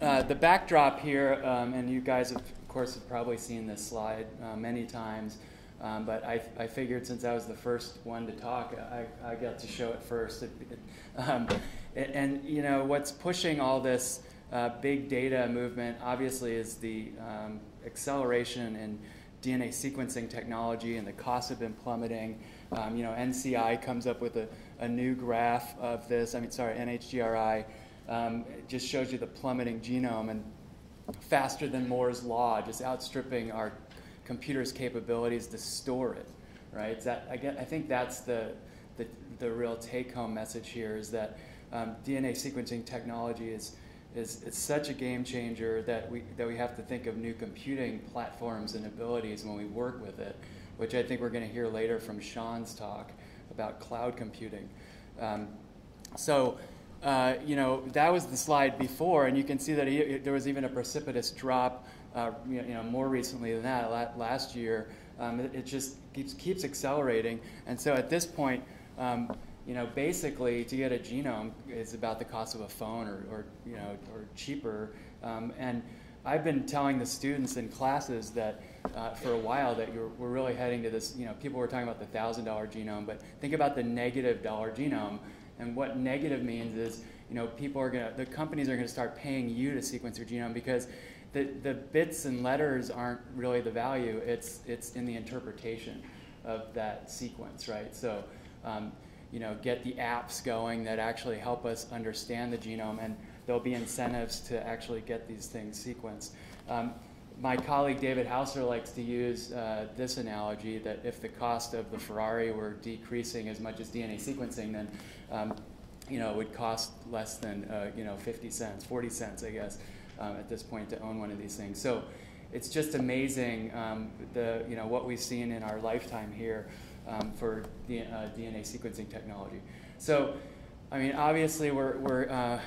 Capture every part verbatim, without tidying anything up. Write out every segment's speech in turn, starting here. Uh, the backdrop here, um, and you guys, have, of course, have probably seen this slide uh, many times, um, but I, I figured since I was the first one to talk, I, I got to show it first. It, it, um, and, and, you know, what's pushing all this uh, big data movement, obviously, is the um, acceleration in D N A sequencing technology, and the costs have been plummeting. Um, you know, N C I comes up with a, a new graph of this. I mean, sorry, N H G R I um, just shows you the plummeting genome, and faster than Moore's law, just outstripping our computers' capabilities to store it. Right? That, I, get, I think that's the, the the real take-home message here, is that um, D N A sequencing technology is. Is, it's such a game changer that we that we have to think of new computing platforms and abilities when we work with it, which I think we're going to hear later from Sean's talk about cloud computing. Um, so, uh, you know, that was the slide before, and you can see that it, there was even a precipitous drop, uh, you know, more recently than that last year. Um, it, it just keeps keeps accelerating, and so at this point. Um, You know, basically, to get a genome is about the cost of a phone, or, or you know, or cheaper. Um, and I've been telling the students in classes that uh, for a while that you're, we're really heading to this. You know, people were talking about the thousand dollar genome, but think about the negative dollar genome. And what negative means is, you know, people are gonna, the companies are gonna start paying you to sequence your genome, because the the bits and letters aren't really the value. It's it's in the interpretation of that sequence, right? So. Um, You know, get the apps going that actually help us understand the genome, and there'll be incentives to actually get these things sequenced. Um, my colleague David Hausler likes to use uh, this analogy, that if the cost of the Ferrari were decreasing as much as D N A sequencing, then um, you know, it would cost less than uh, you know, fifty cents, forty cents, I guess, um, at this point to own one of these things. So it's just amazing um, the you know what we've seen in our lifetime here. Um, for the, uh, D N A sequencing technology. So, I mean, obviously, we're, we're uh,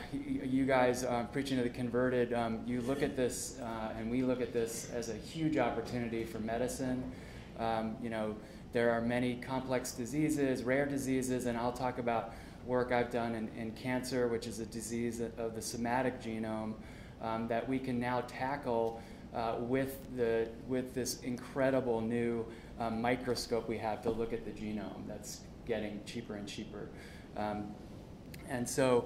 you guys uh, preaching to the converted. Um, you look at this, uh, and we look at this as a huge opportunity for medicine. Um, you know, there are many complex diseases, rare diseases, and I'll talk about work I've done in, in cancer, which is a disease of the somatic genome, um, that we can now tackle uh, with the with this incredible new. Uh, microscope we have to look at the genome that's getting cheaper and cheaper, um, and so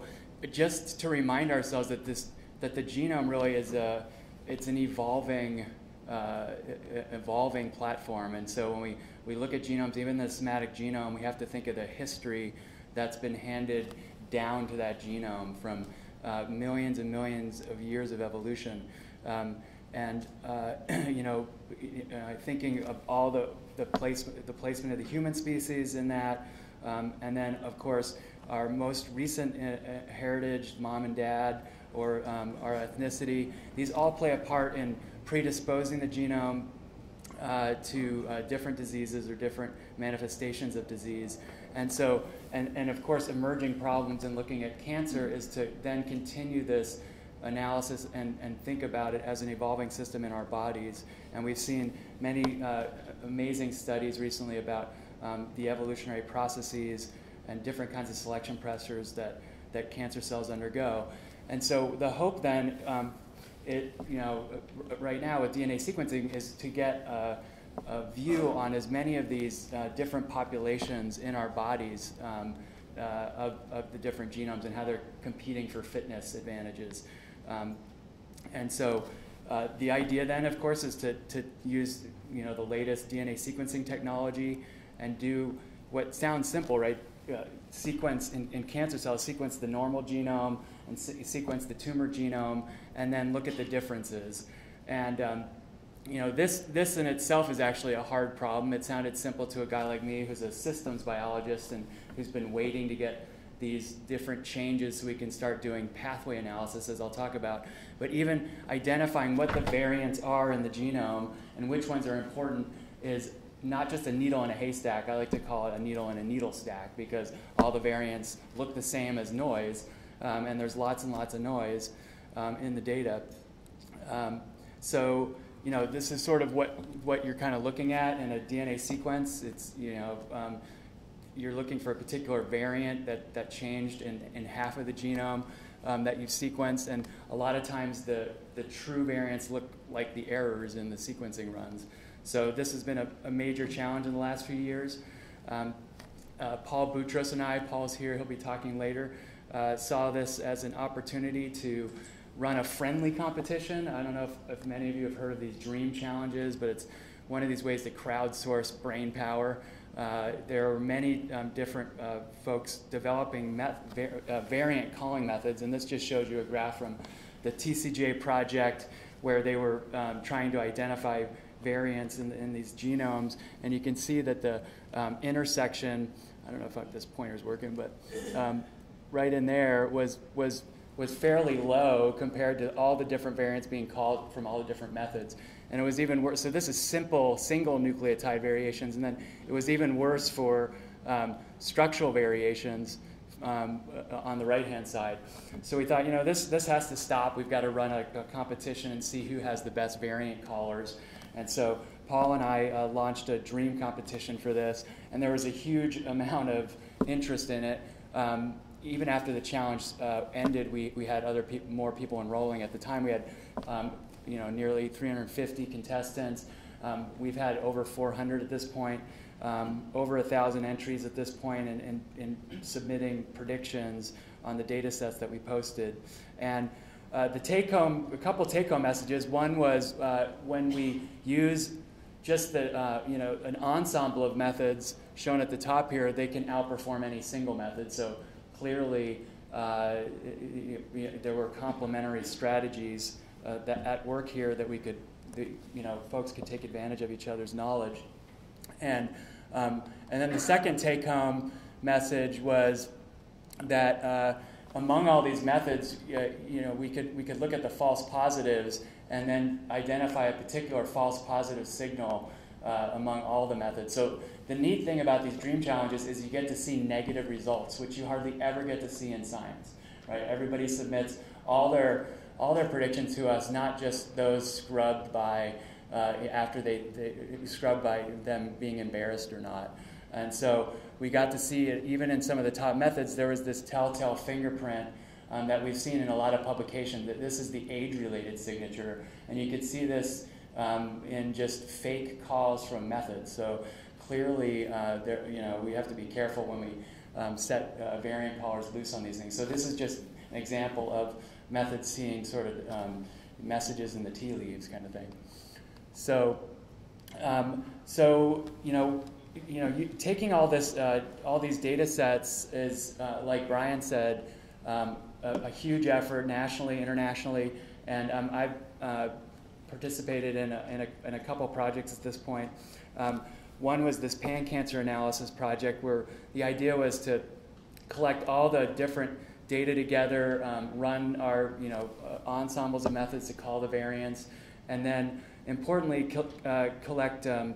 just to remind ourselves that this that the genome really is a it's an evolving uh, evolving platform, and so when we we look at genomes, even the somatic genome, we have to think of the history that's been handed down to that genome from uh, millions and millions of years of evolution, um, and uh, you know, uh, thinking of all the The placement, the placement of the human species in that, um, and then of course our most recent heritage, mom and dad, or um, our ethnicity. These all play a part in predisposing the genome uh, to uh, different diseases or different manifestations of disease. And so, and and of course, emerging problems in looking at cancer is to then continue this analysis and, and think about it as an evolving system in our bodies. And we've seen many uh, amazing studies recently about um, the evolutionary processes and different kinds of selection pressures that, that cancer cells undergo. And so the hope then, um, it, you know, right now with D N A sequencing, is to get a, a view on as many of these uh, different populations in our bodies um, uh, of, of the different genomes and how they're competing for fitness advantages. Um, and so uh, the idea then, of course, is to, to use you know, the latest D N A sequencing technology and do what sounds simple, right? Uh, sequence in, in cancer cells, sequence the normal genome and se sequence the tumor genome, and then look at the differences. And um, you know, this, this in itself is actually a hard problem. It sounded simple to a guy like me who's a systems biologist and who's been waiting to get these different changes so we can start doing pathway analysis, as I'll talk about. But even identifying what the variants are in the genome and which ones are important is not just a needle in a haystack. I like to call it a needle in a needle stack, because all the variants look the same as noise, um, and there's lots and lots of noise um, in the data. Um, so you know, this is sort of what, what you're kind of looking at in a D N A sequence. It's, you know, um, you're looking for a particular variant that, that changed in, in half of the genome. um, that you've sequenced, and a lot of times the, the true variants look like the errors in the sequencing runs. So this has been a, a major challenge in the last few years. Um, uh, Paul Boutros and I, Paul's here, he'll be talking later, uh, saw this as an opportunity to run a friendly competition. I don't know if, if many of you have heard of these dream challenges, but it's one of these ways to crowdsource brain power. Uh, there are many um, different uh, folks developing var uh, variant calling methods, and this just shows you a graph from the T C G A project where they were um, trying to identify variants in, in these genomes, and you can see that the um, intersection, I don't know if this pointer's working, but um, right in there was, was was fairly low compared to all the different variants being called from all the different methods. And it was even worse. So this is simple single nucleotide variations, and then it was even worse for um, structural variations um, on the right-hand side. So we thought, you know, this, this has to stop. We've got to run a, a competition and see who has the best variant callers. And so Paul and I uh, launched a dream competition for this, and there was a huge amount of interest in it. Um, Even after the challenge uh, ended, we, we had other pe more people enrolling. At the time, we had um, you know, nearly three hundred fifty contestants. Um, we've had over four hundred at this point, um, over one thousand entries at this point in, in, in submitting predictions on the data sets that we posted. And uh, the take-home, a couple take-home messages. One was uh, when we use just the, uh, you know, an ensemble of methods shown at the top here, they can outperform any single method. So clearly, uh, there were complementary strategies uh, that at work here that we could, the, you know, folks could take advantage of each other's knowledge. And, um, and then the second take-home message was that uh, among all these methods, uh, you know, we could, we could look at the false positives and then identify a particular false positive signal Uh, among all the methods. So the neat thing about these dream challenges is you get to see negative results, which you hardly ever get to see in science, right? Everybody submits all their, all their predictions to us, not just those scrubbed by, uh, after they, they, scrubbed by them being embarrassed or not. And so we got to see it, even in some of the top methods, there was this telltale fingerprint um, that we've seen in a lot of publications, that this is the age-related signature. And you could see this Um, and just fake calls from methods. So clearly, uh, there, you know, we have to be careful when we um, set uh, variant callers loose on these things. So this is just an example of methods seeing sort of um, messages in the tea leaves kind of thing. So, um, so you know, you know, you, taking all this, uh, all these data sets is, uh, like Brian said, um, a, a huge effort nationally, internationally, and um, I've. Uh, participated in a, in, a, in a couple projects at this point. Um, one was this pan-cancer analysis project where the idea was to collect all the different data together, um, run our you know, uh, ensembles of methods to call the variants, and then importantly co uh, collect um,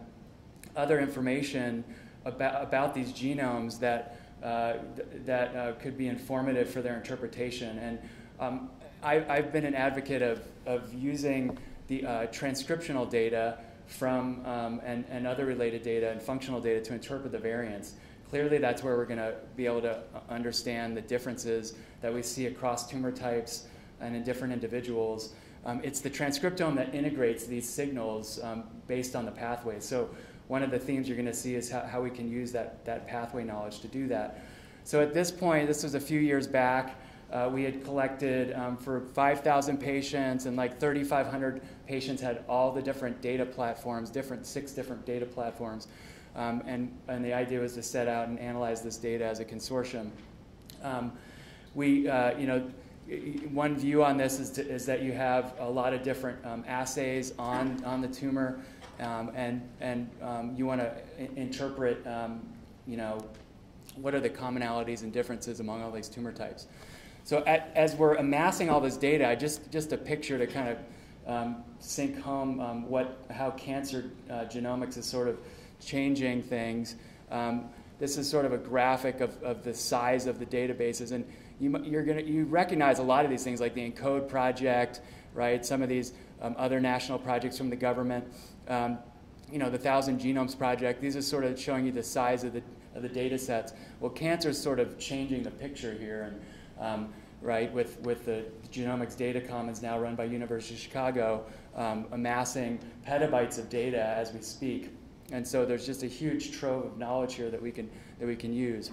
other information about, about these genomes that, uh, th that uh, could be informative for their interpretation. And um, I, I've been an advocate of, of using the uh, transcriptional data from um, and, and other related data and functional data to interpret the variants. Clearly, that's where we're going to be able to understand the differences that we see across tumor types and in different individuals. Um, it's the transcriptome that integrates these signals um, based on the pathways. So one of the themes you're going to see is how, how we can use that, that pathway knowledge to do that. So at this point, this was a few years back, Uh, we had collected um, for five thousand patients, and like thirty-five hundred patients had all the different data platforms, different six different data platforms. Um, and, and the idea was to set out and analyze this data as a consortium. Um, we, uh, you know, one view on this is, to, is that you have a lot of different um, assays on, on the tumor, um, and, and um, you want to interpret, um, you know, what are the commonalities and differences among all these tumor types. So at, as we're amassing all this data, I just, just a picture to kind of um, sink home um, what, how cancer uh, genomics is sort of changing things. Um, this is sort of a graphic of, of the size of the databases. And you, you're gonna, you recognize a lot of these things, like the ENCODE project, right? Some of these um, other national projects from the government. Um, you know, the Thousand Genomes Project. These are sort of showing you the size of the, of the data sets. Well, cancer is sort of changing the picture here. And, Um, right, with, with the genomics data commons now run by University of Chicago, um, amassing petabytes of data as we speak. And so there's just a huge trove of knowledge here that we can, that we can use.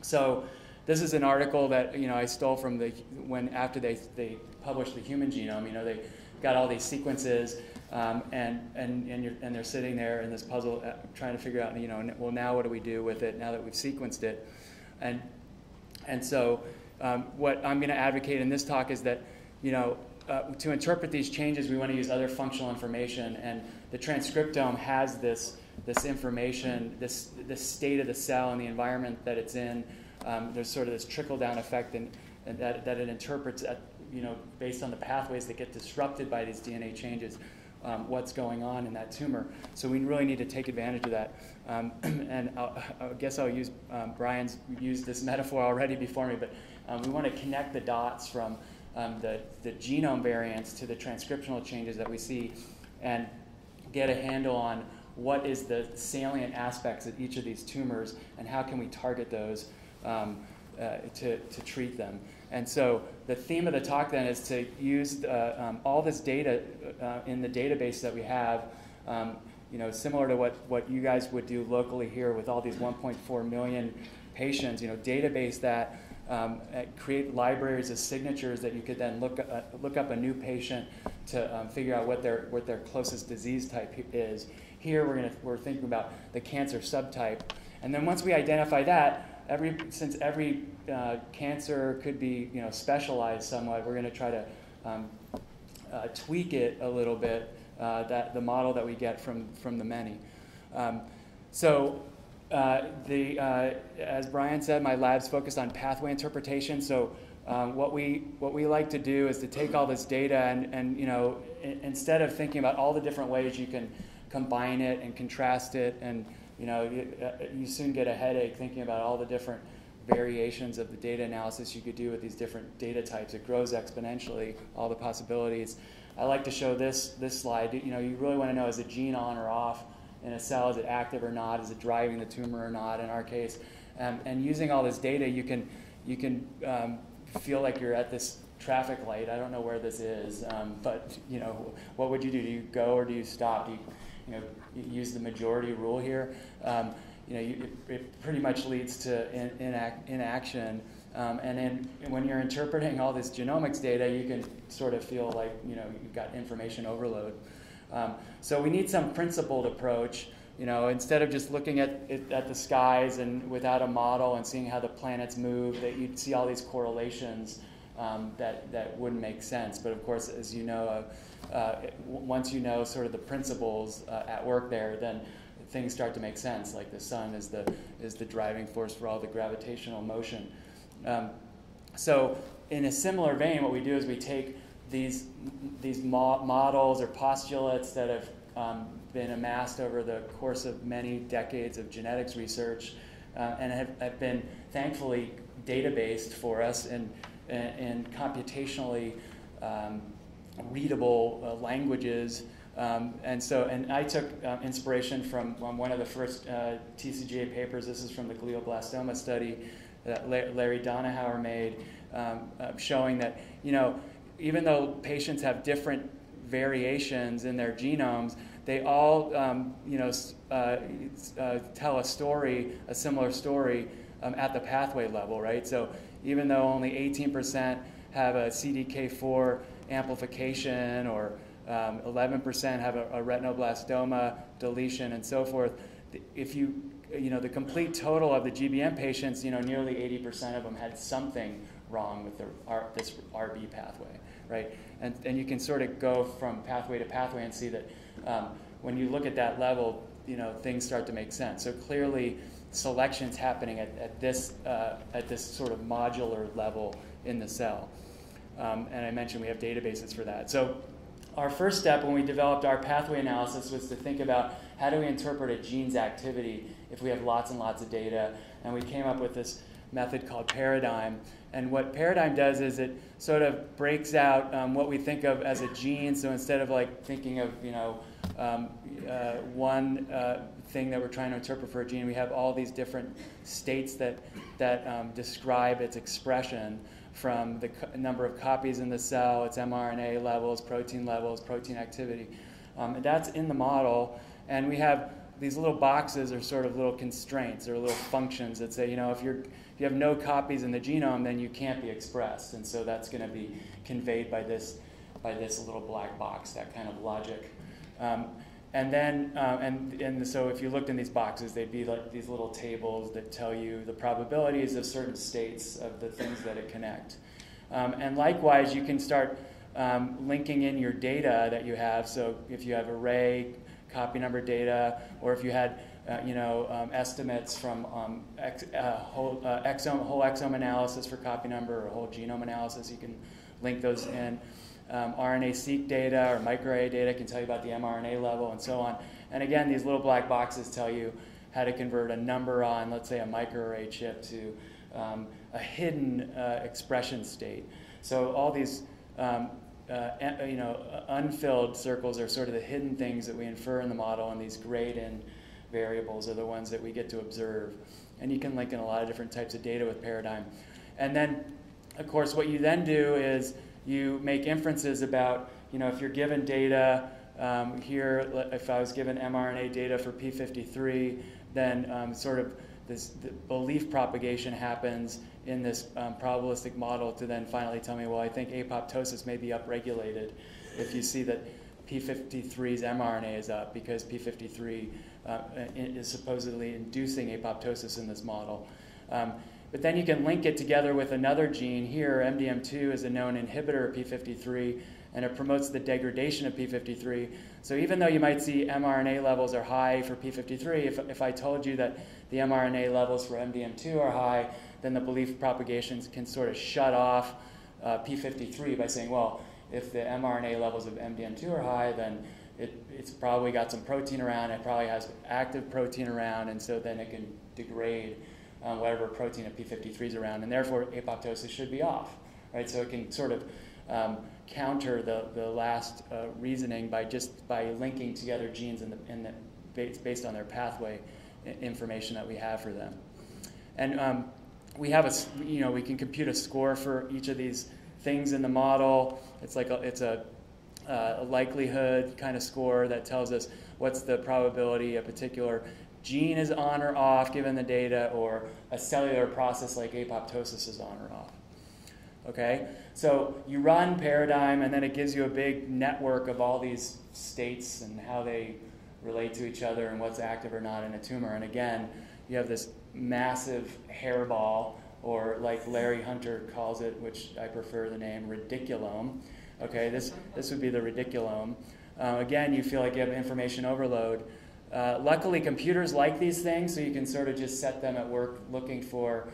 So this is an article that, you know, I stole from the, when after they, they published the human genome, you know, they got all these sequences, um, and, and, and, you're, and they're sitting there in this puzzle uh, trying to figure out, you know, well, now what do we do with it now that we've sequenced it? And, and so um, what I'm going to advocate in this talk is that, you know, uh, to interpret these changes, we want to use other functional information, and the transcriptome has this, this information, this, this state of the cell and the environment that it's in. Um, there's sort of this trickle-down effect, and that, that it interprets, at, you know, based on the pathways that get disrupted by these D N A changes, um, what's going on in that tumor. So we really need to take advantage of that. Um, and I'll, I guess I'll use, um, Brian's used this metaphor already before me, but um, we want to connect the dots from um, the, the genome variants to the transcriptional changes that we see, and get a handle on what is the salient aspects of each of these tumors, and how can we target those Um, uh, to, to treat them. And so the theme of the talk then is to use uh, um, all this data uh, in the database that we have, um, you know, similar to what, what you guys would do locally here with all these one point four million patients, you know, database that, um, create libraries of signatures that you could then look, uh, look up a new patient to um, figure out what their, what their closest disease type is. Here we're, gonna, we're thinking about the cancer subtype. And then once we identify that, Every, since every uh, cancer could be, you know, specialized somewhat, we're going to try to um, uh, tweak it a little bit, uh, that the model that we get from, from the many. Um, so uh, the, uh, as Brian said, my lab's focused on pathway interpretation. So um, what, we, what we like to do is to take all this data and, and you know, in, instead of thinking about all the different ways you can combine it and contrast it, and you know, you, uh, you soon get a headache thinking about all the different variations of the data analysis you could do with these different data types. It grows exponentially, all the possibilities. I like to show this, this slide. You know, you really want to know, is a gene on or off in a cell? Is it active or not? Is it driving the tumor or not, in our case? Um, and using all this data, you can, you can um, feel like you're at this traffic light. I don't know where this is, um, but, you know, what would you do? Do you go or do you stop? Do you, you know, use the majority rule here. Um, you know, you, it, it pretty much leads to in, inac, inaction. Um, and then when you're interpreting all this genomics data, you can sort of feel like, you know, you've got information overload. Um, so we need some principled approach. You know, instead of just looking at at the skies and without a model and seeing how the planets move, that you'd see all these correlations um, that that wouldn't make sense. But of course, as you know. Uh, Uh, once you know sort of the principles uh, at work there, then things start to make sense. Like the sun is the is the driving force for all the gravitational motion. Um, so, in a similar vein, what we do is we take these these mo models or postulates that have um, been amassed over the course of many decades of genetics research, uh, and have, have been thankfully databased for us and and computationally. Um, readable uh, languages, um, and so, and I took uh, inspiration from um, one of the first uh, T C G A papers. This is from the glioblastoma study that La Larry Donahower made, um, uh, showing that, you know, even though patients have different variations in their genomes, they all, um, you know, uh, uh, tell a story, a similar story um, at the pathway level, right? So even though only eighteen percent have a C D K four amplification, or um, eleven percent have a, a retinoblastoma deletion, and so forth. If you, you know, the complete total of the G B M patients, you know, nearly eighty percent of them had something wrong with the, R, this R B pathway, right? And, and you can sort of go from pathway to pathway and see that um, when you look at that level, you know, things start to make sense. So clearly, selection's happening at, at this uh, at this sort of modular level in the cell. Um, and I mentioned we have databases for that. So our first step when we developed our pathway analysis was to think about how do we interpret a gene's activity if we have lots and lots of data. And we came up with this method called paradigm. And what paradigm does is it sort of breaks out um, what we think of as a gene. So instead of like thinking of, you know, um, uh, one uh, thing that we're trying to interpret for a gene. We have all these different states that, that um, describe its expression, from the co number of copies in the cell, its mRNA levels, protein levels, protein activity. Um, and that's in the model. And we have these little boxes are sort of little constraints or little functions that say, you know, if you're if you have no copies in the genome, then you can't be expressed. And so that's going to be conveyed by this by this little black box, that kind of logic. Um, and then uh, and and so if you looked in these boxes, they'd be like these little tables that tell you the probabilities of certain states of the things that it connect. Um, and likewise, you can start um, linking in your data that you have. So if you have array copy number data, or if you had, uh, you know, um, estimates from um, ex, uh, whole, uh, exome, whole exome analysis for copy number, or whole genome analysis, you can link those in. Um, R N A-seq data or microarray data can tell you about the mRNA level, and so on. And again, these little black boxes tell you how to convert a number on, let's say, a microarray chip to um, a hidden uh, expression state. So all these um, Uh, you know, unfilled circles are sort of the hidden things that we infer in the model, and these grayed-in variables are the ones that we get to observe. And you can link in a lot of different types of data with Paradigm. And then, of course, what you then do is you make inferences about, you know, if you're given data um, here, if I was given mRNA data for P fifty-three, then um, sort of this the belief propagation happens in this um, probabilistic model to then finally tell me, well, I think apoptosis may be upregulated if you see that P fifty-three's mRNA is up, because P fifty-three uh, is supposedly inducing apoptosis in this model. Um, but then you can link it together with another gene here. M D M two is a known inhibitor of P fifty-three, and it promotes the degradation of P fifty-three. So even though you might see mRNA levels are high for P fifty-three, if, if I told you that the mRNA levels for M D M two are high, then the belief propagations can sort of shut off uh, P fifty-three by saying, well, if the mRNA levels of M D M two are high, then it, it's probably got some protein around, it probably has active protein around, and so then it can degrade uh, whatever protein of P fifty-three is around, and therefore apoptosis should be off, right? So it can sort of um, counter the, the last uh, reasoning by just by linking together genes in the, in the, based on their pathway information that we have for them. And um, we have a, you know, we can compute a score for each of these things in the model. It's like a, it's a, uh, a likelihood kind of score that tells us what's the probability a particular gene is on or off given the data, or a cellular process like apoptosis is on or off. Okay, so you run Paradigm, and then it gives you a big network of all these states and how they relate to each other and what's active or not in a tumor. And again, you have this massive hairball, or like Larry Hunter calls it, which I prefer the name, radiculome. Okay, this, this would be the radiculome. Uh, again, you feel like you have information overload. Uh, luckily, computers like these things, so you can sort of just set them at work looking for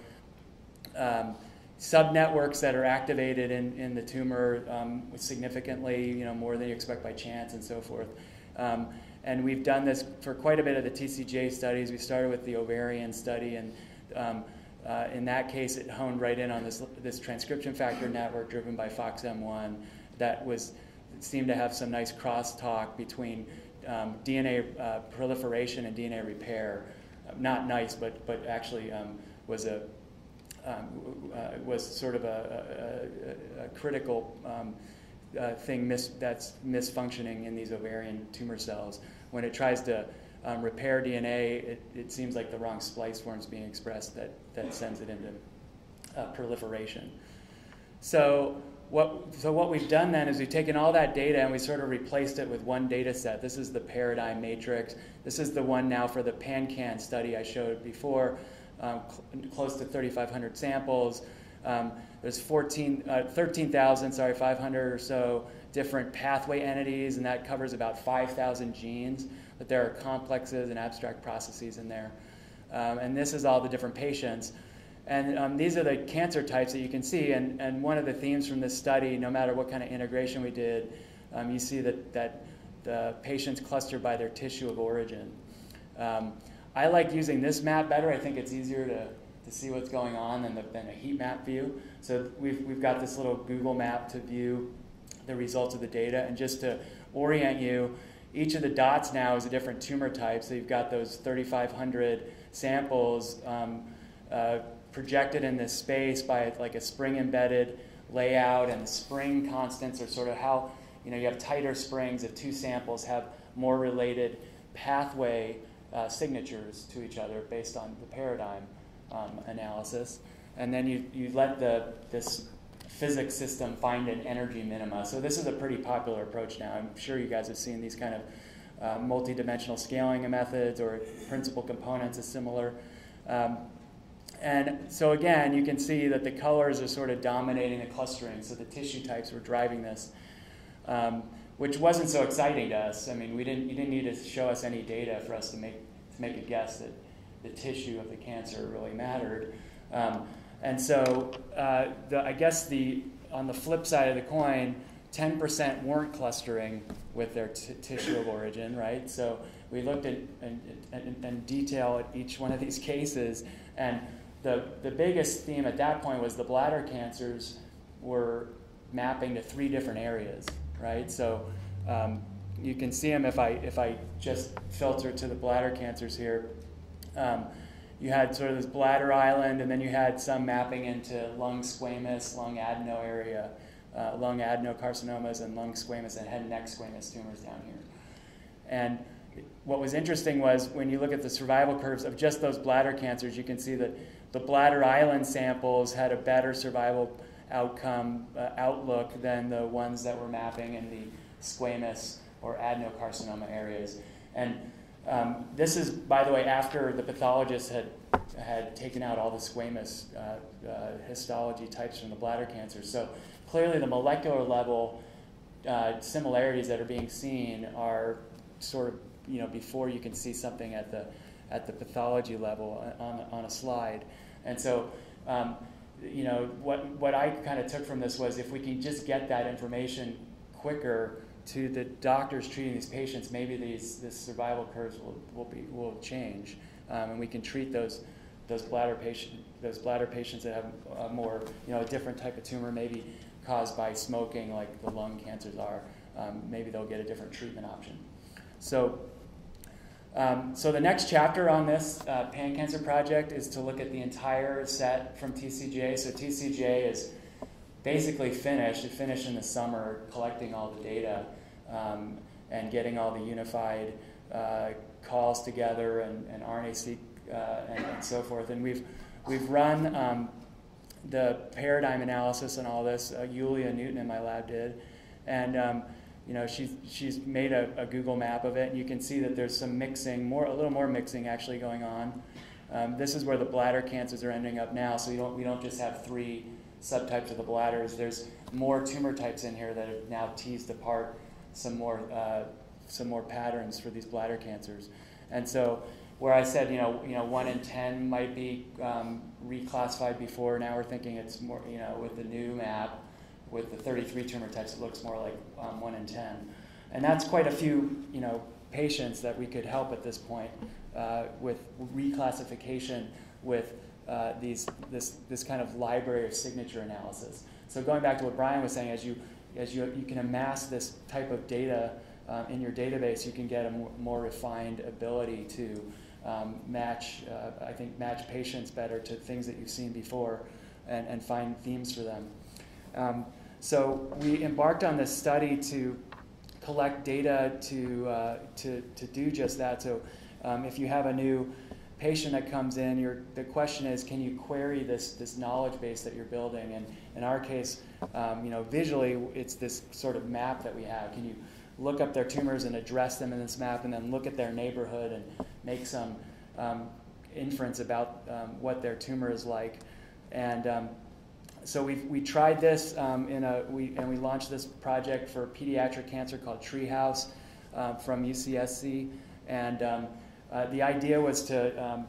um, subnetworks that are activated in, in the tumor um, significantly, you know, more than you expect by chance and so forth. Um, And we've done this for quite a bit of the T C G A studies. We started with the ovarian study, and um, uh, in that case, it honed right in on this, this transcription factor network driven by F O X M one that was, seemed to have some nice crosstalk between um, D N A uh, proliferation and D N A repair. Not nice, but, but actually um, was, a, um, uh, was sort of a, a, a critical um, Uh, thing mis that's misfunctioning in these ovarian tumor cells. When it tries to um, repair D N A, it, it seems like the wrong splice form's being expressed that, that sends it into uh, proliferation. So what, so what we've done then is we've taken all that data and we sort of replaced it with one data set. This is the Paradigm matrix. This is the one now for the PanCAN study I showed before, um, cl close to thirty-five hundred samples. Um, there's fourteen, uh, thirteen thousand, sorry, five hundred or so different pathway entities, and that covers about five thousand genes, but there are complexes and abstract processes in there. Um, and this is all the different patients. And um, these are the cancer types that you can see, and, and one of the themes from this study, no matter what kind of integration we did, um, you see that, that the patients cluster by their tissue of origin. Um, I like using this map better. I think it's easier to to see what's going on than, the, than a heat map view. So we've, we've got this little Google map to view the results of the data. And just to orient you, each of the dots now is a different tumor type. So you've got those thirty-five hundred samples um, uh, projected in this space by like a spring-embedded layout, and the spring constants are sort of how, you know, you have tighter springs if two samples have more related pathway uh, signatures to each other based on the paradigm um, analysis. And then you, you let the, this physics system find an energy minima. So this is a pretty popular approach now. I'm sure you guys have seen these kind of uh, multidimensional scaling methods or principal components is similar. Um, and so again, you can see that the colors are sort of dominating the clustering. So the tissue types were driving this, um, which wasn't so exciting to us. I mean, we didn't, you didn't need to show us any data for us to make, to make a guess that the tissue of the cancer really mattered. Um, And so, uh, the, I guess the on the flip side of the coin, ten percent weren't clustering with their t tissue of origin, right? So we looked at in, in, in detail at each one of these cases, and the the biggest theme at that point was the bladder cancers were mapping to three different areas, right? So um, you can see them if I if I just filter to the bladder cancers here. Um, You had sort of this bladder island, and then you had some mapping into lung squamous, lung adeno area, uh, lung adenocarcinomas, and lung squamous and head and neck squamous tumors down here. And what was interesting was when you look at the survival curves of just those bladder cancers, you can see that the bladder island samples had a better survival outcome uh, outlook than the ones that were mapping in the squamous or adenocarcinoma areas. And Um, this is, by the way, after the pathologist had, had taken out all the squamous uh, uh, histology types from the bladder cancer. So clearly the molecular level uh, similarities that are being seen are sort of, you know, before you can see something at the, at the pathology level on, on a slide. And so, um, you know, what, what I kind of took from this was if we can just get that information quicker to the doctors treating these patients, maybe these this survival curves will, will be will change, um, and we can treat those those bladder patient those bladder patients that have a more, you know, a different type of tumor, maybe caused by smoking, like the lung cancers are. Um, maybe they'll get a different treatment option. So, um, so the next chapter on this uh, Pan Cancer Project is to look at the entire set from T C G A. So T C G A is basically finished. It finished in the summer, collecting all the data um, and getting all the unified uh, calls together and, and R N A-seq uh, and, and so forth. And we've we've run um, the paradigm analysis and all this. Uh, Yulia Newton in my lab did, and um, you know she's she's made a, a Google map of it. And you can see that there's some mixing, more a little more mixing actually going on. Um, this is where the bladder cancers are ending up now. So you don't we don't just have three subtypes of the bladders. There's more tumor types in here that have now teased apart some more uh, some more patterns for these bladder cancers. And so, where I said you know you know one in ten might be um, reclassified before, now we're thinking it's more, you know with the new map with the thirty-three tumor types, it looks more like um, one in ten, and that's quite a few you know patients that we could help at this point uh, with reclassification with. Uh, these this this kind of library of signature analysis. So going back to what Brian was saying, as you as you you can amass this type of data uh, in your database, you can get a more, more refined ability to um, match. Uh, I think match patients better to things that you've seen before, and and find themes for them. Um, so we embarked on this study to collect data to uh, to to do just that. So um, if you have a new patient that comes in, your, the question is, can you query this this knowledge base that you're building? And in our case, um, you know, visually, it's this sort of map that we have. Can you look up their tumors and address them in this map, and then look at their neighborhood and make some um, inference about um, what their tumor is like? And um, so we we tried this um, in a we and we launched this project for pediatric cancer called Treehouse uh, from U C S C, and um, Uh, the idea was to um,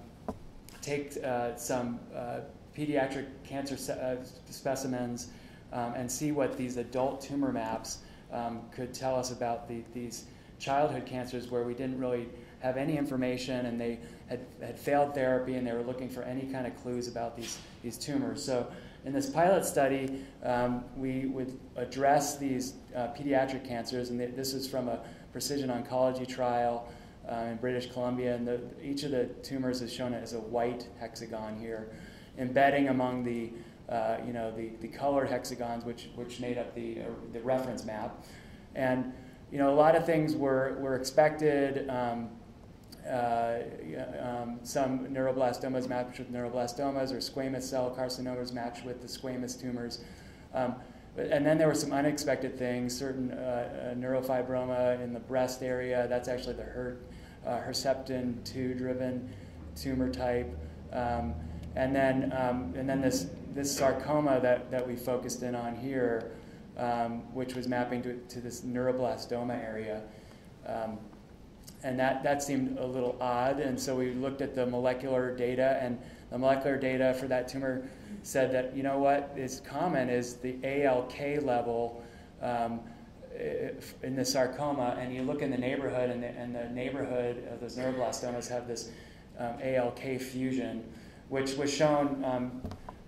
take uh, some uh, pediatric cancer uh, specimens um, and see what these adult tumor maps um, could tell us about the, these childhood cancers where we didn't really have any information, and they had, had failed therapy, and they were looking for any kind of clues about these, these tumors. So in this pilot study, um, we would address these uh, pediatric cancers, and th this is from a precision oncology trial uh, in British Columbia, and the, each of the tumors is shown as a white hexagon here, embedding among the uh, you know the, the colored hexagons, which which made up the uh, the reference map, and you know a lot of things were were expected. Um, Uh, um, some neuroblastomas matched with neuroblastomas, or squamous cell carcinomas matched with the squamous tumors. Um, and then there were some unexpected things, certain uh, uh, neurofibroma in the breast area, that's actually the her, uh, Herceptin two driven tumor type. Um, and then, um, and then this, this sarcoma that, that we focused in on here, um, which was mapping to, to this neuroblastoma area. Um, And that, that seemed a little odd, and so we looked at the molecular data, and the molecular data for that tumor said that, you know what is common is the A L K level um, in the sarcoma, and you look in the neighborhood, and the, and the neighborhood of those neuroblastomas have this um, A L K fusion, which was shown um,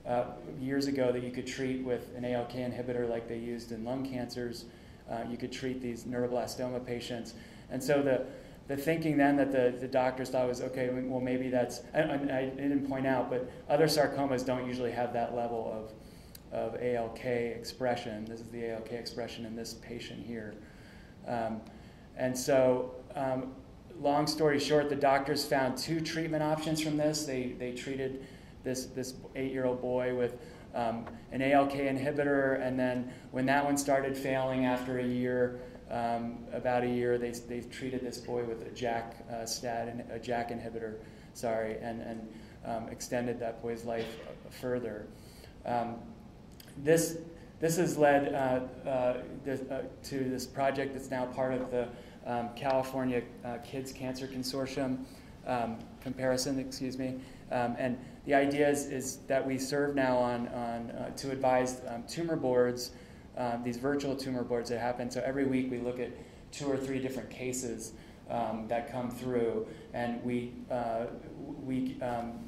uh, years ago that you could treat with an A L K inhibitor like they used in lung cancers. Uh, you could treat these neuroblastoma patients, and so the The thinking then that the, the doctors thought was, okay, well maybe that's, I, I didn't point out, but other sarcomas don't usually have that level of, of A L K expression. This is the A L K expression in this patient here. Um, and so, um, long story short, the doctors found two treatment options from this. They, they treated this, this eight-year-old boy with um, an A L K inhibitor, and then when that one started failing after a year, Um, about a year, they, they've treated this boy with a JAK uh, stat and a JAK inhibitor, sorry, and, and um, extended that boy's life further. Um, this this has led uh, uh, this, uh, to this project that's now part of the um, California uh, Kids Cancer Consortium um, comparison, excuse me, um, and the idea is, is that we serve now on on uh, to advise um, tumor boards. Um, these virtual tumor boards that happen. So every week we look at two or three different cases um, that come through, and we uh, we um,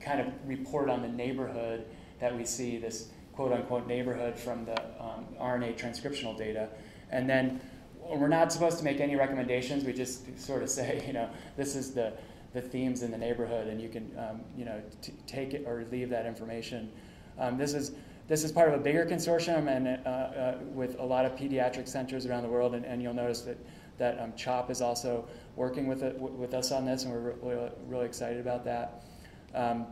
kind of report on the neighborhood that we see, this quote unquote neighborhood from the um, R N A transcriptional data. And then we're not supposed to make any recommendations. We just sort of say, you know, this is the the themes in the neighborhood, and you can um, you know t take it or leave that information. Um, this is. This is part of a bigger consortium, and uh, uh, with a lot of pediatric centers around the world, and, and you'll notice that, that um, CHOP is also working with, it, with us on this, and we're really, really excited about that. Um,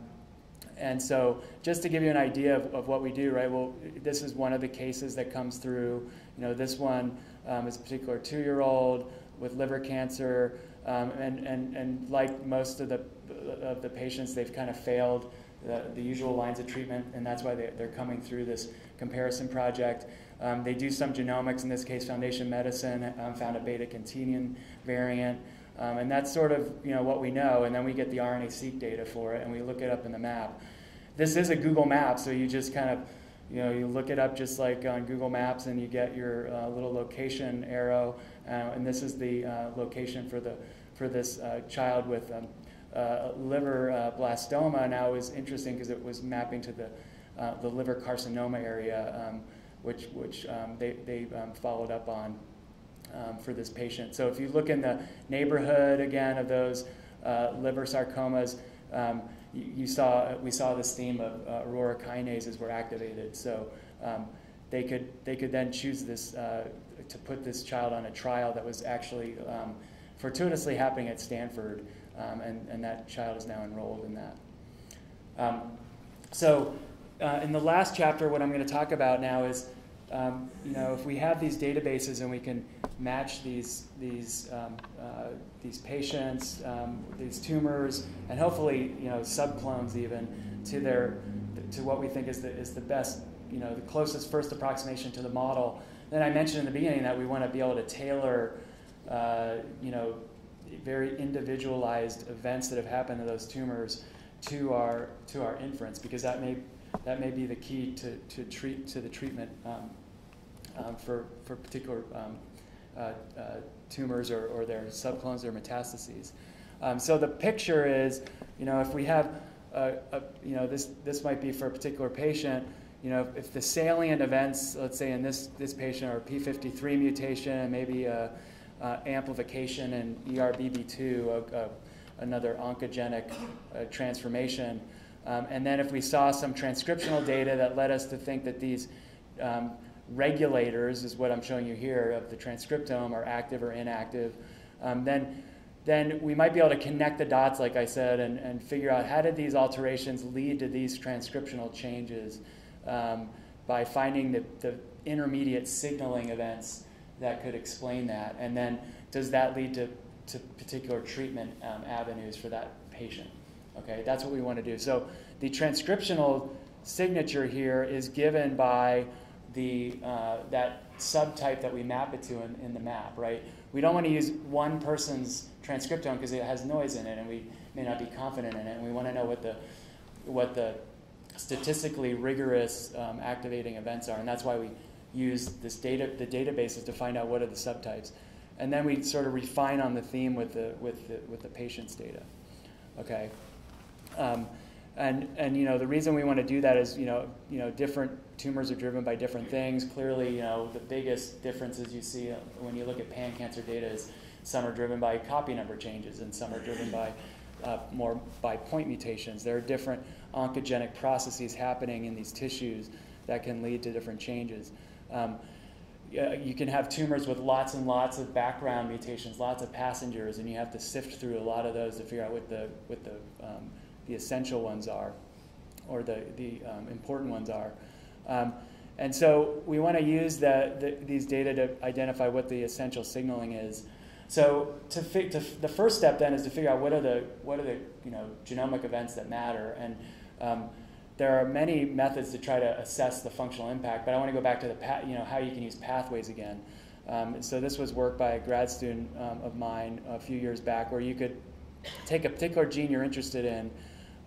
and so just to give you an idea of, of what we do, right, well, this is one of the cases that comes through. You know, this one um, is a particular two-year-old with liver cancer, um, and, and, and like most of the, of the patients, they've kind of failed The, the usual lines of treatment, and that's why they, they're coming through this comparison project. Um, they do some genomics, in this case Foundation Medicine um, found a beta-catenin variant, um, and that's sort of you know what we know, and then we get the R N A-seq data for it, and we look it up in the map. This is a Google map, so you just kind of you know you look it up just like on Google Maps, and you get your uh, little location arrow, uh, and this is the uh, location for the for this uh, child with um, Uh, liver uh, blastoma. Now is interesting because it was mapping to the uh, the liver carcinoma area, um, which which um, they they um, followed up on um, for this patient. So if you look in the neighborhood again of those uh, liver sarcomas, um, you, you saw we saw this theme of uh, aurora kinases were activated. So um, they could they could then choose this uh, to put this child on a trial that was actually um, fortuitously happening at Stanford. Um, and, and that child is now enrolled in that. Um, so uh, in the last chapter, what I'm going to talk about now is, um, you know, if we have these databases and we can match these, these, um, uh, these patients, um, these tumors, and hopefully, you know, subclones even, to, their, to what we think is the, is the best, you know, the closest first approximation to the model, then I mentioned in the beginning that we want to be able to tailor, uh, you know, very individualized events that have happened to those tumors to our to our inference, because that may that may be the key to, to treat to the treatment um, um, for for particular um, uh, uh, tumors or, or their subclones or metastases. Um, so the picture is, you know, if we have uh, a, you know, this, this might be for a particular patient. You know, if the salient events, let's say in this, this patient, are P fifty-three mutation and maybe a, a amplification in E R B B two, a, a, another oncogenic uh, transformation. Um, and then if we saw some transcriptional data that led us to think that these um, regulators, is what I'm showing you here, of the transcriptome are active or inactive, um, then, then we might be able to connect the dots, like I said, and, and figure out how did these alterations lead to these transcriptional changes um, by finding the, the intermediate signaling events that could explain that. And then does that lead to, to particular treatment um, avenues for that patient? Okay, that's what we want to do. So the transcriptional signature here is given by the, uh, that subtype that we map it to in, in the map, right? We don't want to use one person's transcriptome because it has noise in it and we may not be confident in it, and we want to know what the, what the statistically rigorous um, activating events are, and that's why we use this data, the databases, to find out what are the subtypes. And then we sort of refine on the theme with the, with the, with the patient's data, okay? Um, and, and, you know, the reason we want to do that is, you know, you know, different tumors are driven by different things. Clearly, you know, the biggest differences you see when you look at pan-cancer data is some are driven by copy number changes and some are driven by uh, more by point mutations. There are different oncogenic processes happening in these tissues that can lead to different changes. Um, you can have tumors with lots and lots of background mutations, lots of passengers, and you have to sift through a lot of those to figure out what the, what the um, the essential ones are, or the, the um, important ones are. Um, and so we want to use the, the, these data to identify what the essential signaling is. So to, fi to the first step then is to figure out what are the, what are the you know, genomic events that matter. And um, there are many methods to try to assess the functional impact, but I want to go back to the pa you know, how you can use pathways again. Um, so this was work by a grad student um, of mine a few years back, where you could take a particular gene you're interested in,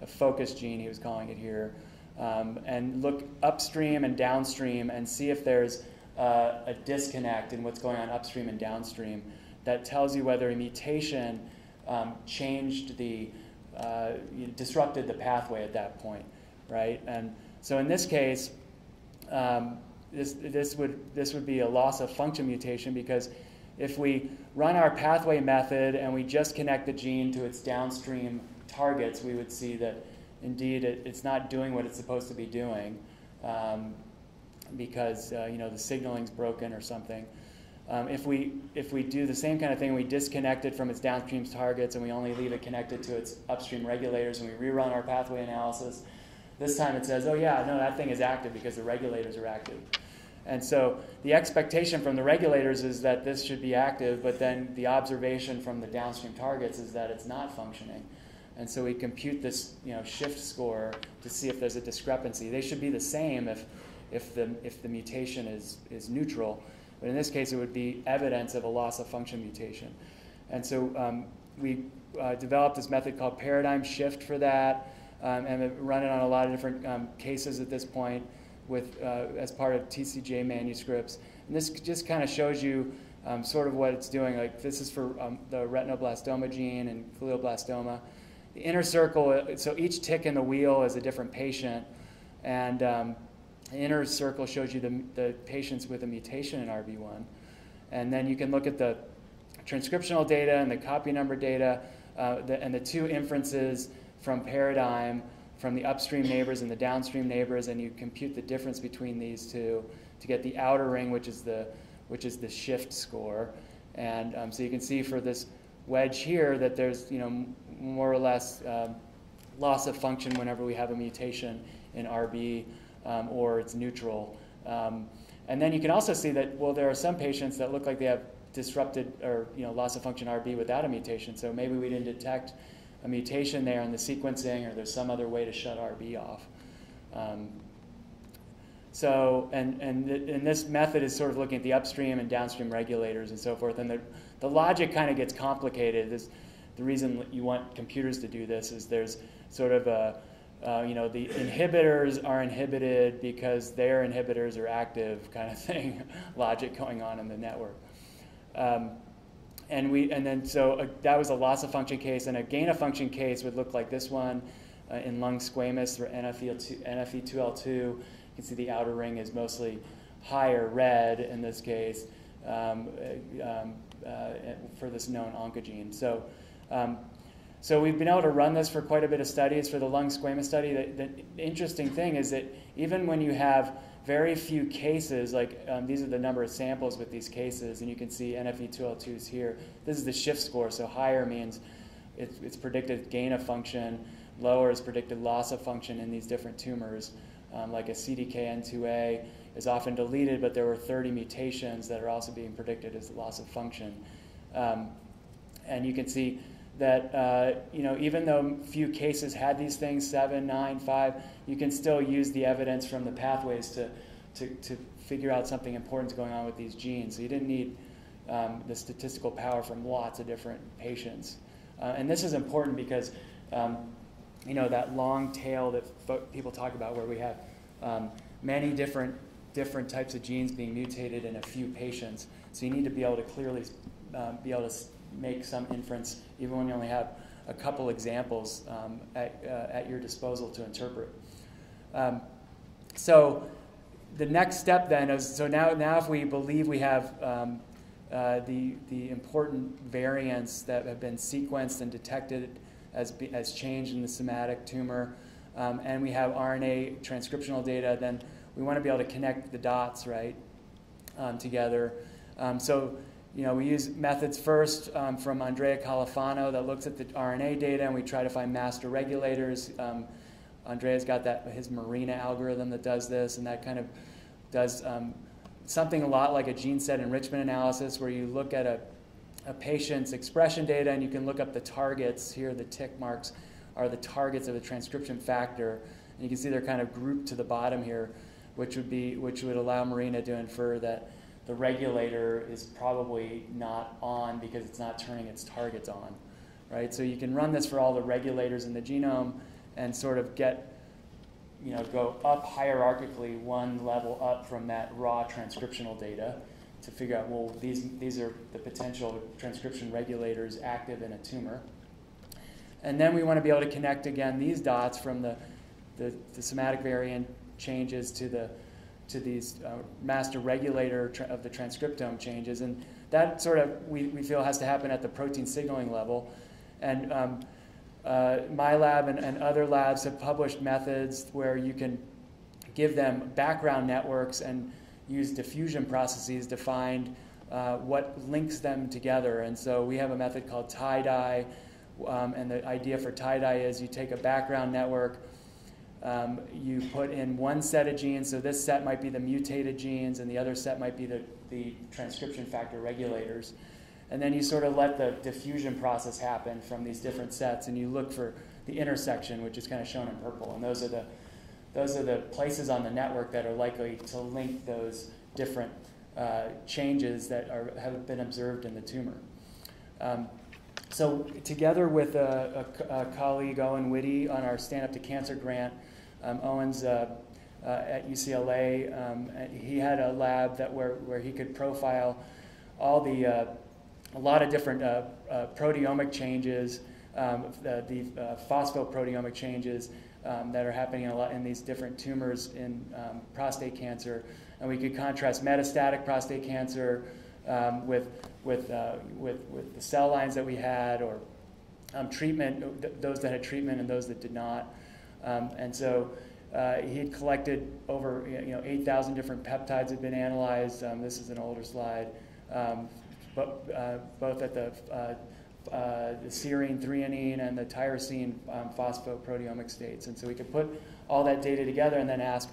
a focus gene, he was calling it here, um, and look upstream and downstream and see if there's uh, a disconnect in what's going on upstream and downstream that tells you whether a mutation um, changed the, uh, you disrupted the pathway at that point, right? And so in this case, um, this, this, would, this would be a loss of function mutation, because if we run our pathway method and we just connect the gene to its downstream targets, we would see that indeed it, it's not doing what it's supposed to be doing, um, because uh, you know, the signaling's broken or something. Um, if we if we do the same kind of thing, we disconnect it from its downstream targets and we only leave it connected to its upstream regulators, and we rerun our pathway analysis. This time it says, oh yeah, no, that thing is active because the regulators are active. And so the expectation from the regulators is that this should be active, but then the observation from the downstream targets is that it's not functioning. And so we compute this, you know, shift score to see if there's a discrepancy. They should be the same if, if the if the mutation is is neutral, but in this case it would be evidence of a loss of function mutation. And so um, we uh, developed this method called paradigm shift for that, um, and we've run it on a lot of different um, cases at this point, with uh, as part of T C G A manuscripts. And this just kind of shows you um, sort of what it's doing. Like this is for um, the retinoblastoma gene and glioblastoma. The inner circle, so each tick in the wheel is a different patient, and um, the inner circle shows you the, the patients with a mutation in R B one. And then you can look at the transcriptional data and the copy number data, uh, the, and the two inferences from paradigm, from the upstream neighbors and the downstream neighbors, and you compute the difference between these two to get the outer ring, which is the, which is the shift score. And um, so you can see for this wedge here that there's, you know, more or less um, loss of function whenever we have a mutation in R B, um, or it's neutral. Um, and then you can also see that, well, there are some patients that look like they have disrupted or, you know, loss of function R B without a mutation. So maybe we didn't detect a mutation there in the sequencing, or there's some other way to shut R B off. Um, so, and, and, th and this method is sort of looking at the upstream and downstream regulators and so forth. And the, the logic kind of gets complicated. This, the reason you want computers to do this is there's sort of a, uh, you know, the inhibitors are inhibited because their inhibitors are active kind of thing, logic going on in the network. Um, and we, and then so a, that was a loss of function case, and a gain of function case would look like this one. uh, in lung squamous for N F E two L two. You can see the outer ring is mostly higher red in this case um, um, uh, for this known oncogene. So, um, so we've been able to run this for quite a bit of studies. For the lung squamous study, the, the interesting thing is that even when you have very few cases, like um, these are the number of samples with these cases, and you can see N F E two L twos here. This is the shift score, so higher means it's, it's predicted gain of function, lower is predicted loss of function in these different tumors. Um, like a C D K N two A is often deleted, but there were thirty mutations that are also being predicted as loss of function. Um, and you can see that uh, you know, even though few cases had these things, seven, nine, five, you can still use the evidence from the pathways to, to, to figure out something important's going on with these genes. So you didn't need um, the statistical power from lots of different patients. Uh, and this is important because um, you know, that long tail that people talk about where we have um, many different, different types of genes being mutated in a few patients. So you need to be able to clearly uh, be able to make some inference, even when you only have a couple examples um, at, uh, at your disposal to interpret. Um, so the next step then is, so now, now if we believe we have um, uh, the, the important variants that have been sequenced and detected as, as change in the somatic tumor, um, and we have R N A transcriptional data, then we want to be able to connect the dots, right, um, together. Um, so You know, we use methods first um, from Andrea Califano that looks at the R N A data, and we try to find master regulators. Um, Andrea's got that his MARINA algorithm that does this, and that kind of does um, something a lot like a gene set enrichment analysis, where you look at a, a patient's expression data, and you can look up the targets. Here, the tick marks are the targets of the transcription factor, and you can see they're kind of grouped to the bottom here, which would be which would allow MARINA to infer that the regulator is probably not on because it's not turning its targets on, right? So you can run this for all the regulators in the genome and sort of get, you know, go up hierarchically one level up from that raw transcriptional data to figure out, well, these, these are the potential transcription regulators active in a tumor. And then we want to be able to connect, again, these dots from the, the, the somatic variant changes to the to these uh, master regulator tra of the transcriptome changes. And that sort of, we, we feel, has to happen at the protein signaling level. And um, uh, my lab and, and other labs have published methods where you can give them background networks and use diffusion processes to find uh, what links them together. And so we have a method called tie-dye. Um, and the idea for tie-dye is you take a background network, Um, you put in one set of genes, so this set might be the mutated genes, and the other set might be the, the transcription factor regulators. And then you sort of let the diffusion process happen from these different sets, and you look for the intersection, which is kind of shown in purple. And those are the, those are the places on the network that are likely to link those different uh, changes that are, have been observed in the tumor. Um, So together with a, a, a colleague, Owen Witty, on our Stand Up to Cancer grant, um, Owen's uh, uh, at U C L A. Um, he had a lab that where, where he could profile all the, uh, a lot of different uh, uh, proteomic changes, um, the, the uh, phosphoproteomic changes um, that are happening a lot in these different tumors in um, prostate cancer. And we could contrast metastatic prostate cancer Um, with, with, uh, with, with the cell lines that we had, or um, treatment, th those that had treatment and those that did not. Um, and so uh, he had collected over you know, eight thousand different peptides had been analyzed. Um, this is an older slide. Um, but, uh, both at the, uh, uh, the serine, threonine, and the tyrosine um, phosphoproteomic states. And so we could put all that data together and then ask,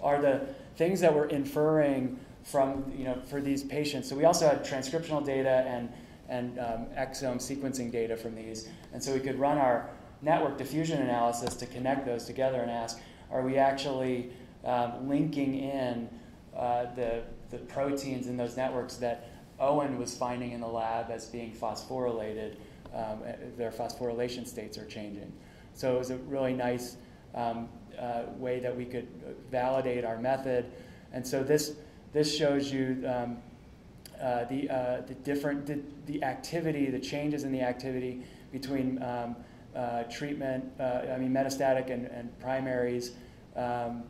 are the things that we're inferring from, you know, for these patients. So we also had transcriptional data and, and um, exome sequencing data from these. And so we could run our network diffusion analysis to connect those together and ask, are we actually um, linking in uh, the, the proteins in those networks that Owen was finding in the lab as being phosphorylated? Um, their phosphorylation states are changing. So it was a really nice um, uh, way that we could validate our method. And so this This shows you um, uh, the, uh, the different, the, the activity, the changes in the activity between um, uh, treatment, uh, I mean metastatic and, and primaries um,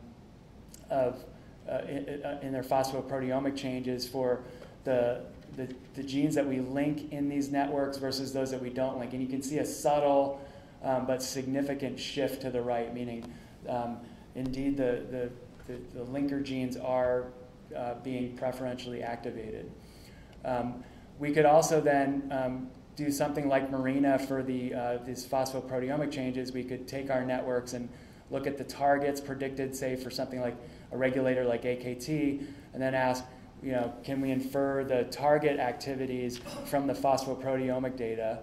of, uh, in, in their phosphoproteomic changes for the, the, the genes that we link in these networks versus those that we don't link. And you can see a subtle um, but significant shift to the right, meaning um, indeed the, the, the, the linker genes are uh, being preferentially activated. Um, we could also then um, do something like MARINA for the, uh, these phosphoproteomic changes. We could take our networks and look at the targets predicted, say, for something like a regulator like A K T, and then ask, you know, can we infer the target activities from the phosphoproteomic data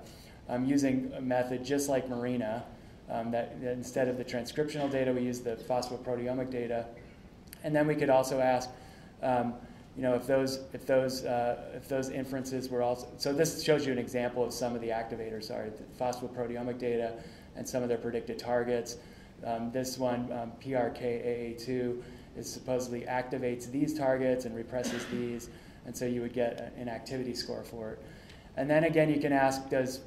um, using a method just like MARINA, um, that, that instead of the transcriptional data, we use the phosphoproteomic data. And then we could also ask, um, you know, if those, if those, uh, if those inferences were also, so this shows you an example of some of the activators, sorry, the phosphoproteomic data and some of their predicted targets. Um, this one, um, P R K A A two, is supposedly activates these targets and represses these, and so you would get an activity score for it. And then again, you can ask, does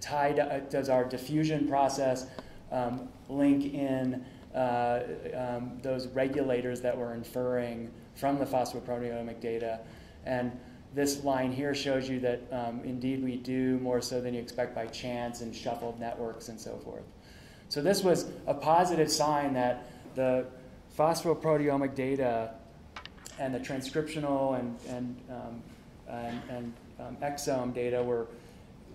tie-dye, does our diffusion process um, link in uh, um, those regulators that we're inferring from the phosphoproteomic data? And this line here shows you that um, indeed we do, more so than you expect by chance and shuffled networks and so forth. So this was a positive sign that the phosphoproteomic data and the transcriptional and, and, um, and, and um, exome data were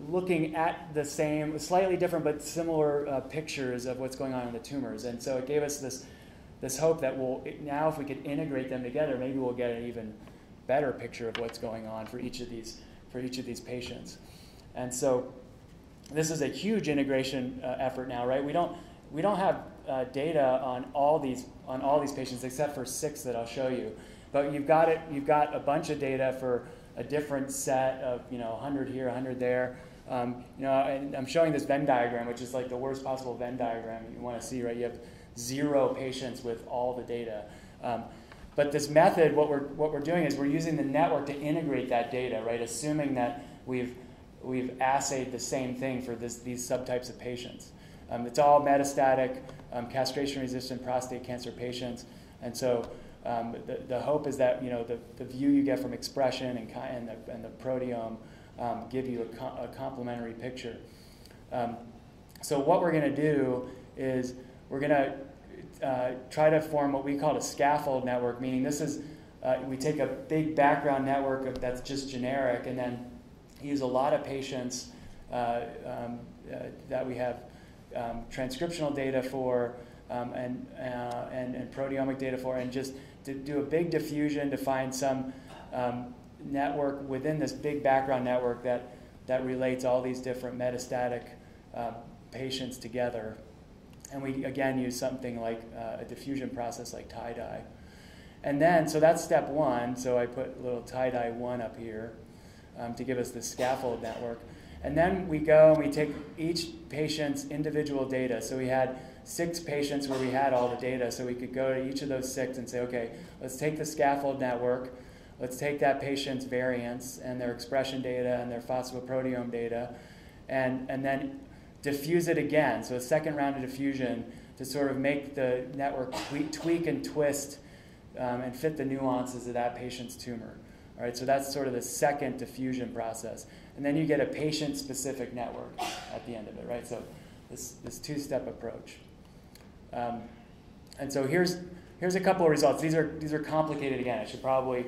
looking at the same, slightly different but similar uh, pictures of what's going on in the tumors. And so it gave us this, this hope that we'll, now if we could integrate them together, maybe we'll get an even better picture of what's going on for each of these, for each of these patients. And so this is a huge integration uh, effort now, right? We don't, we don't have uh, data on all these on all these patients except for six that I'll show you. But you've got it. You've got a bunch of data for a different set of, you know, one hundred here, one hundred there. Um, you know, and I'm showing this Venn diagram, which is like the worst possible Venn diagram you want to see, right? You have zero patients with all the data. Um, but this method, what we're what we're doing is we're using the network to integrate that data, right? Assuming that we've we've assayed the same thing for this, these subtypes of patients. Um, it's all metastatic, um, castration-resistant prostate cancer patients, and so um, the, the hope is that, you know, the, the view you get from expression and, and, the, and the proteome um, give you a, com a complementary picture. Um, so what we're going to do is we're going to uh, try to form what we call a scaffold network, meaning this is, uh, we take a big background network of, that's just generic, and then use a lot of patients uh, um, uh, that we have um, transcriptional data for um, and, uh, and, and proteomic data for, and just to do a big diffusion to find some um, network within this big background network that, that relates all these different metastatic uh, patients together. And we, again, use something like uh, a diffusion process like tie-dye. And then, so that's step one. So I put a little tie-dye one up here. Um, to give us the scaffold network. And then we go and we take each patient's individual data. So we had six patients where we had all the data, so we could go to each of those six and say, okay, let's take the scaffold network, let's take that patient's variants and their expression data and their phosphoproteome data, and, and then diffuse it again, so a second round of diffusion to sort of make the network tweak, tweak and twist um, and fit the nuances of that patient's tumor. All right, so that's sort of the second diffusion process. And then you get a patient-specific network at the end of it, right? So this, this two-step approach. Um, and so here's, here's a couple of results. These are, these are complicated again. I should probably,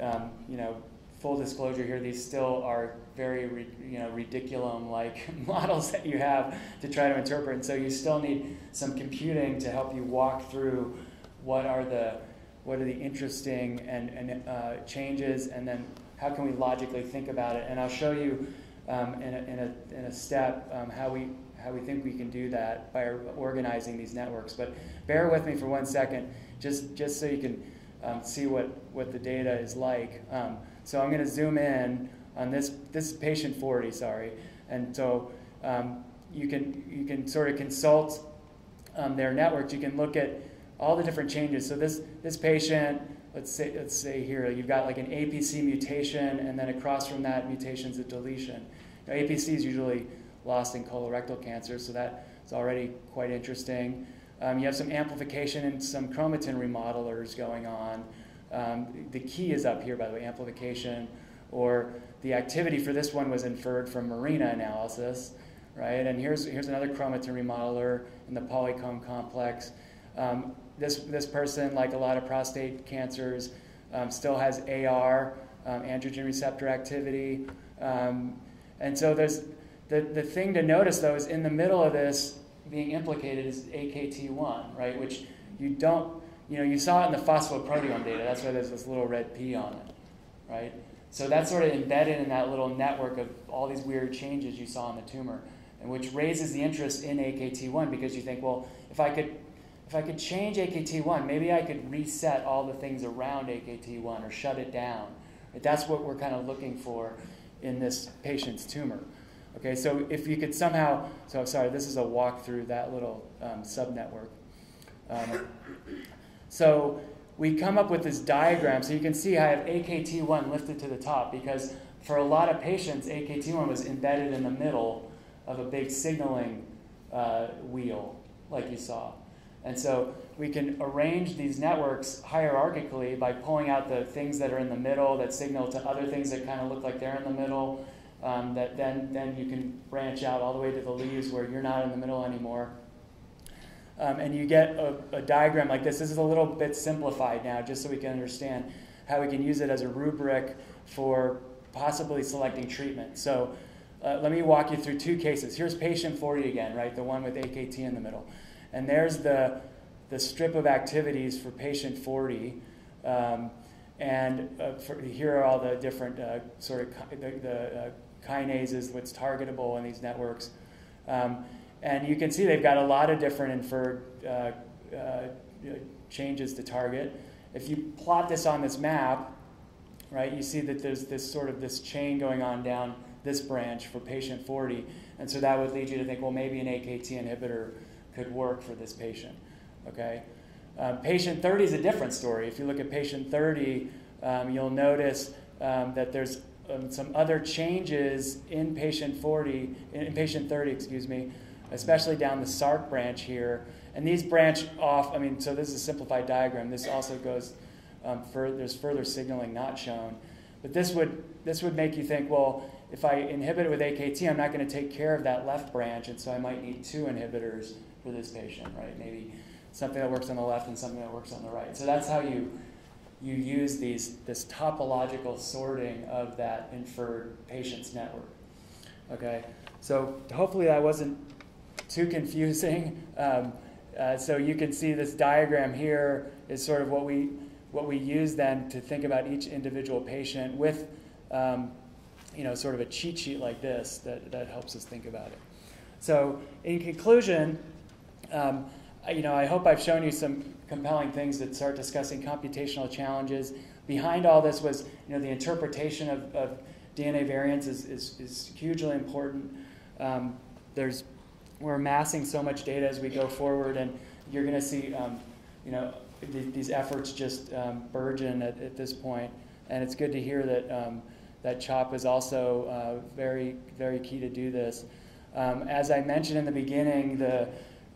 um, you know, full disclosure here, these still are very, re, you know, ridiculum-like models that you have to try to interpret. And so you still need some computing to help you walk through what are the What are the interesting and, and uh, changes, and then how can we logically think about it? And I'll show you um, in, a, in, a, in a step um, how we how we think we can do that by organizing these networks. But bear with me for one second, just just so you can um, see what what the data is like. Um, so I'm going to zoom in on this this patient forty, sorry, and so um, you can you can sort of consult um, their networks. You can look at all the different changes. So this this patient, let's say let's say here, you've got like an A P C mutation, and then across from that mutation's a deletion. Now, A P C is usually lost in colorectal cancer, so that's already quite interesting. Um, you have some amplification and some chromatin remodelers going on. Um, the key is up here, by the way, amplification, or the activity for this one was inferred from MARINA analysis, right? And here's, here's another chromatin remodeler in the polycomb complex. Um, this, this person, like a lot of prostate cancers, um, still has A R, um, androgen receptor activity. Um, and so there's, the, the thing to notice, though, is in the middle of this, being implicated is A K T one, right? Which you don't, you know, you saw it in the phosphoproteome data. That's why there's this little red P on it, right? So that's sort of embedded in that little network of all these weird changes you saw in the tumor, and which raises the interest in A K T one, because you think, well, if I could, if I could change A K T one, maybe I could reset all the things around A K T one or shut it down. But that's what we're kind of looking for in this patient's tumor. Okay, so if you could somehow, so sorry, this is a walk through that little um, subnetwork. Um, so we come up with this diagram. So you can see I have A K T one lifted to the top, because for a lot of patients, A K T one was embedded in the middle of a big signaling uh, wheel, like you saw. And so we can arrange these networks hierarchically by pulling out the things that are in the middle that signal to other things that kind of look like they're in the middle. Um, that then, then you can branch out all the way to the leaves where you're not in the middle anymore. Um, and you get a, a diagram like this. This is a little bit simplified now, just so we can understand how we can use it as a rubric for possibly selecting treatment. So uh, let me walk you through two cases. Here's patient forty again, right? The one with A K T in the middle. And there's the, the strip of activities for patient forty. Um, and uh, for, here are all the different uh, sort of the, the uh, kinases, what's targetable in these networks. Um, and you can see they've got a lot of different inferred uh, uh, changes to target. If you plot this on this map, right, you see that there's this sort of this chain going on down this branch for patient forty. And so that would lead you to think, well, maybe an A K T inhibitor could work for this patient, okay? Um, patient thirty is a different story. If you look at patient thirty, um, you'll notice um, that there's some other changes in patient forty, in patient thirty, excuse me, especially down the S A R C branch here. And these branch off, I mean, so this is a simplified diagram. This also goes, um, further, there's further signaling not shown. But this would, this would make you think, well, if I inhibit it with A K T, I'm not going to take care of that left branch, and so I might need two inhibitors for this patient, right? Maybe something that works on the left and something that works on the right. So that's how you, you use these, this topological sorting of that inferred patient's network. Okay, so hopefully that wasn't too confusing. Um, uh, so you can see this diagram here is sort of what we, what we use then to think about each individual patient with um, you know, sort of a cheat sheet like this that, that helps us think about it. So in conclusion, um, you know, I hope I've shown you some compelling things that start discussing computational challenges. Behind all this was, you know, the interpretation of, of D N A variants is, is, is hugely important. Um, there's, we're amassing so much data as we go forward, and you're going to see, um, you know, th these efforts just um, burgeon at, at this point. And it's good to hear that um, that CHOP is also uh, very, very key to do this. Um, as I mentioned in the beginning, the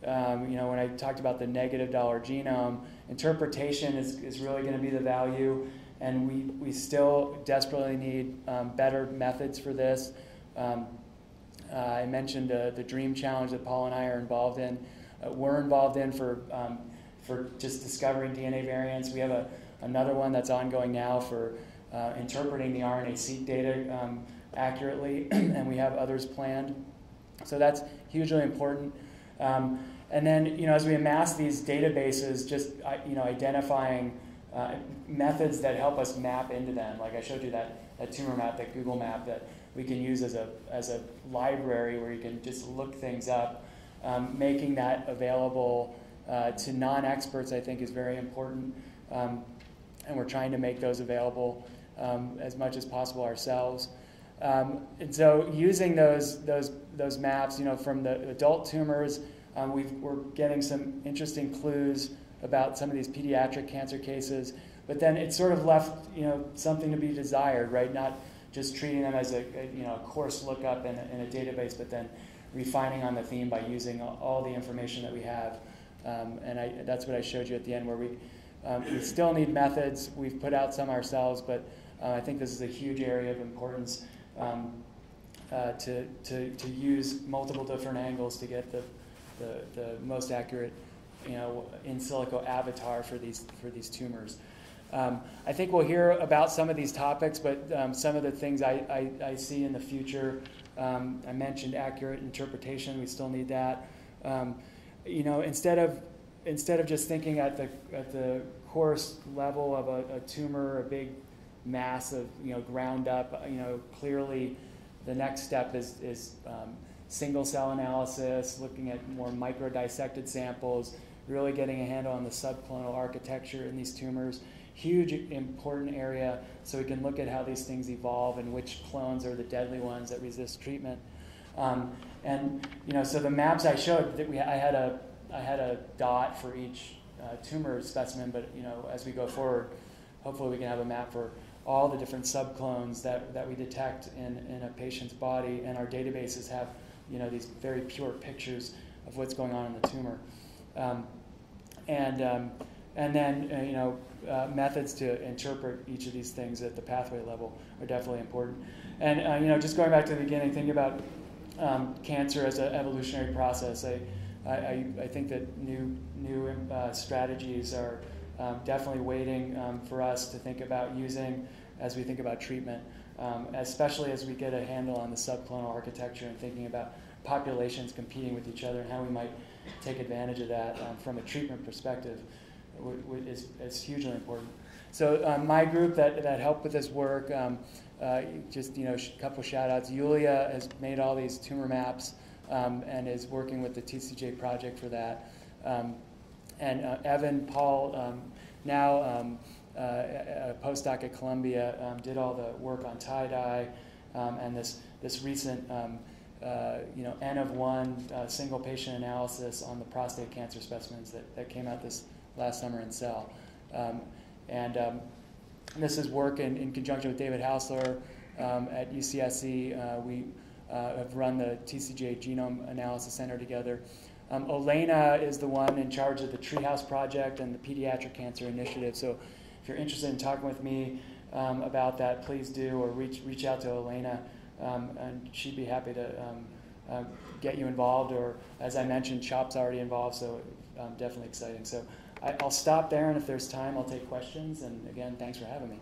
Um, you know, when I talked about the negative dollar genome, interpretation is, is really going to be the value, and we, we still desperately need um, better methods for this. Um, uh, I mentioned uh, the DREAM challenge that Paul and I are involved in. Uh, we're involved in for, um, for just discovering D N A variants. We have a, another one that's ongoing now for uh, interpreting the R N A-seq data um, accurately, and we have others planned. So that's hugely important. Um, And then, you know, as we amass these databases, just, you know, identifying uh, methods that help us map into them. Like I showed you that, that tumor map, that Google map that we can use as a, as a library where you can just look things up. Um, making that available uh, to non-experts, I think, is very important. Um, and we're trying to make those available um, as much as possible ourselves. Um, and so using those, those, those maps, you know, from the adult tumors, Um, we've, we're getting some interesting clues about some of these pediatric cancer cases, but then it's sort of left, you know, something to be desired, right? Not just treating them as a, a you know, a coarse lookup in a, in a database, but then refining on the theme by using all the information that we have. Um, and I, that's what I showed you at the end, where we, um, we still need methods. We've put out some ourselves, but uh, I think this is a huge area of importance um, uh, to, to, to use multiple different angles to get the, the, the most accurate you know, in silico avatar for these, for these tumors. Um, I think we'll hear about some of these topics, but um, some of the things I, I, I see in the future, um, I mentioned accurate interpretation. We still need that. Um, you know, instead of instead of just thinking at the at the coarse level of a, a tumor, a big mass of you know ground up. You know, clearly, the next step is is um, single cell analysis, looking at more micro dissected samples, really getting a handle on the subclonal architecture in these tumors. Huge important area, so we can look at how these things evolve and which clones are the deadly ones that resist treatment. Um, and you know, so the maps I showed that we I had a I had a dot for each uh, tumor specimen, but you know, as we go forward, hopefully we can have a map for all the different subclones that that we detect in in a patient's body, and our databases have you know these very pure pictures of what's going on in the tumor, um, and um, and then uh, you know. Uh, methods to interpret each of these things at the pathway level are definitely important. And uh, you know, just going back to the beginning, thinking about um, cancer as an evolutionary process, I, I, I think that new new uh, strategies are um, definitely waiting um, for us to think about using as we think about treatment, um, especially as we get a handle on the subclonal architecture and thinking about populations competing with each other and how we might take advantage of that um, from a treatment perspective. Is, is hugely important. So um, my group that, that helped with this work, um, uh, just you know, a couple shout outs. Yulia has made all these tumor maps um, and is working with the T C G A project for that. Um, and uh, Evan, Paul, um, now um, uh, a postdoc at Columbia, um, did all the work on tie-dye um, and this, this recent um, Uh, you know, N of one uh, single patient analysis on the prostate cancer specimens that, that came out this last summer in Cell. Um, and um, this is work in, in conjunction with David Hausler um, at U C S C. Uh, we uh, have run the T C G A Genome Analysis Center together. Um, Elena is the one in charge of the Treehouse project and the Pediatric Cancer Initiative. So if you're interested in talking with me um, about that, please do, or reach, reach out to Elena. Um, and she'd be happy to um, uh, get you involved, or as I mentioned, CHOP's already involved, so um, definitely exciting. So I, I'll stop there, and if there's time, I'll take questions, and again, thanks for having me.